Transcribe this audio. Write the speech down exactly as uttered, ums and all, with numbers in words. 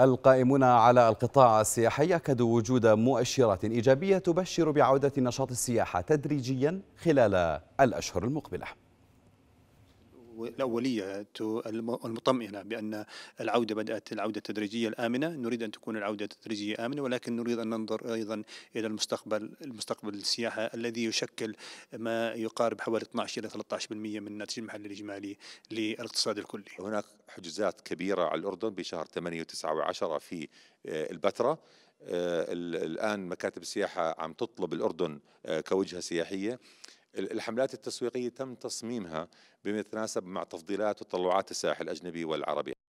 القائمون على القطاع السياحي أكدوا وجود مؤشرات إيجابية تبشر بعودة نشاط السياحة تدريجيا خلال الأشهر المقبلة. الأولية المطمئنة بأن العودة بدأت، العودة التدريجية الآمنة. نريد أن تكون العودة التدريجية آمنة، ولكن نريد أن ننظر أيضا إلى المستقبل، المستقبل السياحة الذي يشكل ما يقارب حوالي اثني عشر إلى ثلاثة عشر بالمئة من الناتج المحلي الإجمالي للاقتصاد الكلي. هناك حجزات كبيرة على الأردن بشهر ثمانية وتسعة وعشرة في البتراء. الآن مكاتب السياحة عم تطلب الأردن كوجهة سياحية. الحملات التسويقية تم تصميمها بما يتناسب مع تفضيلات وتطلعات الساحل الأجنبي والعربي.